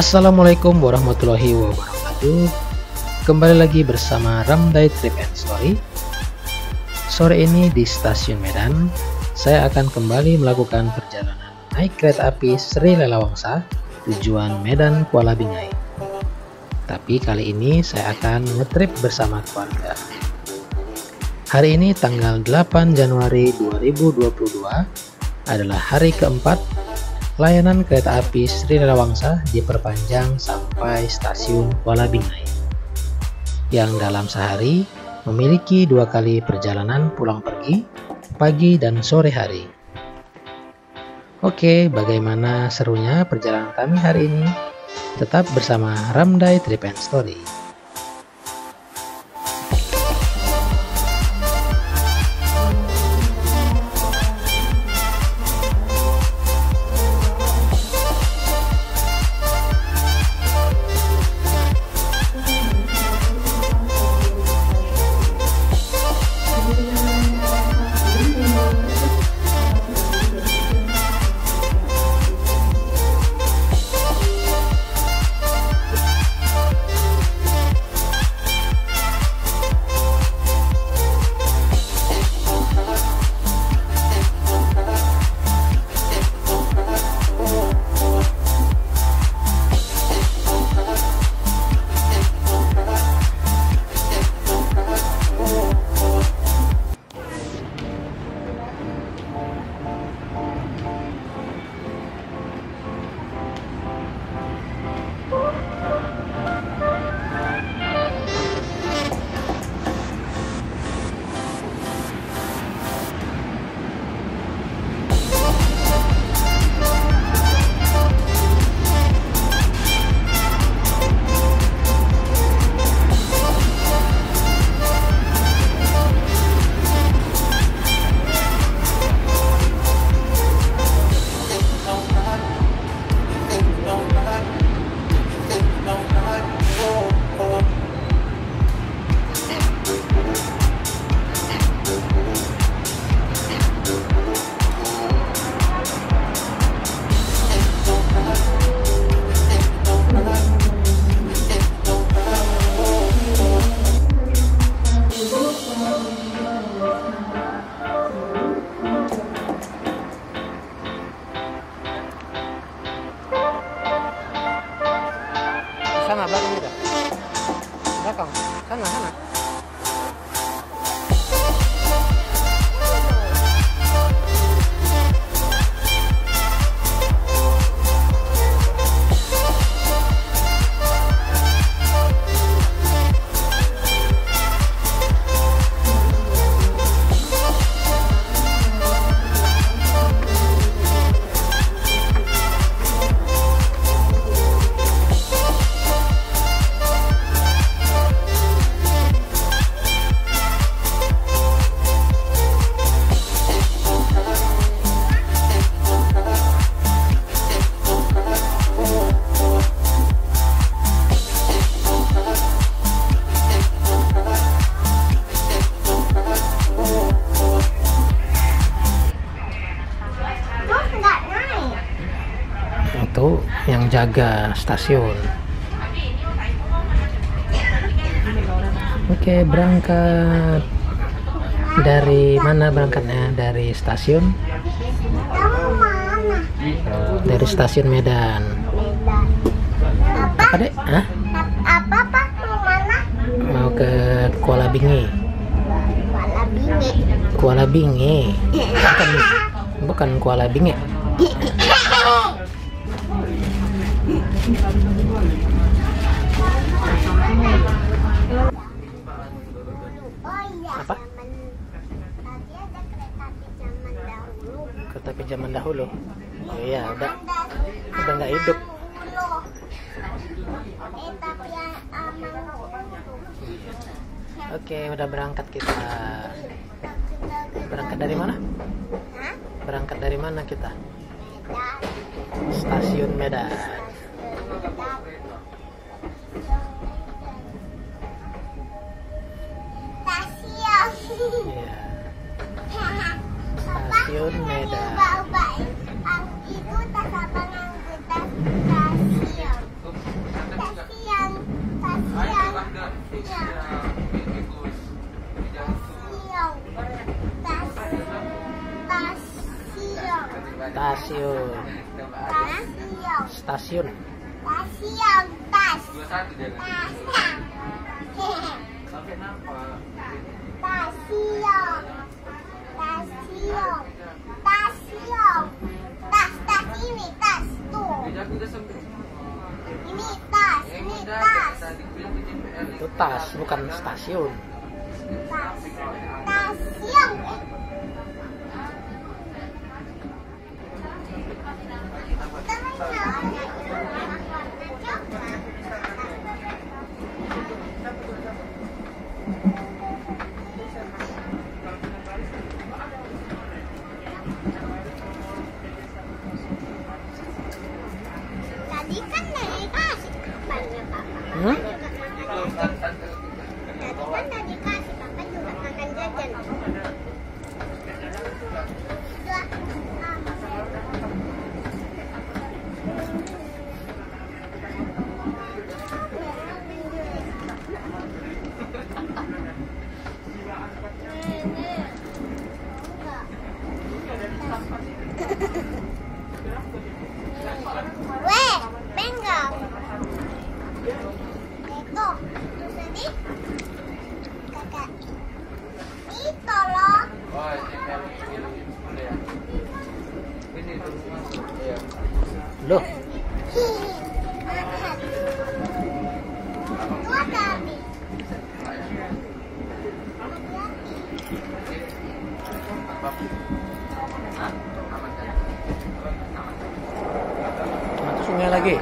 Assalamualaikum warahmatullahi wabarakatuh. Kembali lagi bersama RamDhay Trip and Story. Sore ini di stasiun Medan, saya akan kembali melakukan perjalanan naik kereta api Sri Lelawangsa tujuan Medan Kuala Bingai. Tapi kali ini saya akan ngetrip bersama keluarga. Hari ini tanggal 8 Januari 2022 adalah hari keempat layanan kereta api Sri Lelawangsa diperpanjang sampai stasiun Kuala Bingai, yang dalam sehari memiliki dua kali perjalanan pulang pergi, pagi dan sore hari. Oke, bagaimana serunya perjalanan kami hari ini? Tetap bersama RamDhay Trip and Story. Yang jaga stasiun. Oke, berangkat dari mana? Berangkatnya dari stasiun Medan. Apa deh? Hah? Apa mau ke Kuala Bingai. Bukan Kuala Bingai. Apa? Kereta api zaman dahulu. Oh iya, udah nggak hidup. Oke, udah berangkat kita. Berangkat dari mana? Kita? Stasiun Medan. Stasiun Medan. Stasiun. Itu tas, bukan stasiun. Loh. Masuk sungai lagi.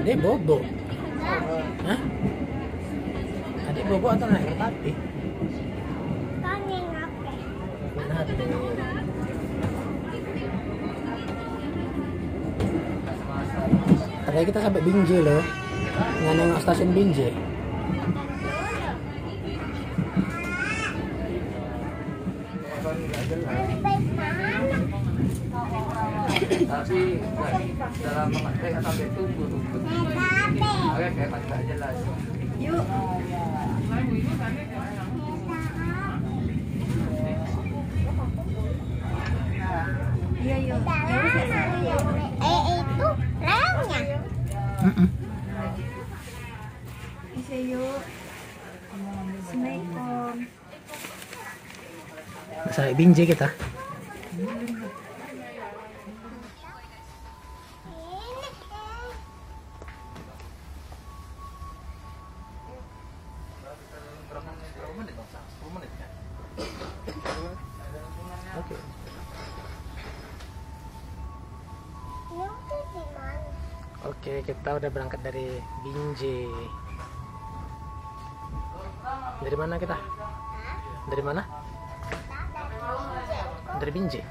Adik bobo. Hah? Adik bobo atau naik kereta api? Naik kereta api. Tadi kita sampai Binjai loh. Nggak nengok stasiun Binjai. Tapi dalam konteks sampai tunggu. Oke, kayak nggak jelas. Yuk. Iya, yuk. Itu rangnya. Bisa yuk. Assalamualaikum. Sampai Binjai kita. Oke, kita udah berangkat dari Binjai. Dari mana kita? Dari mana? Dari Binjai.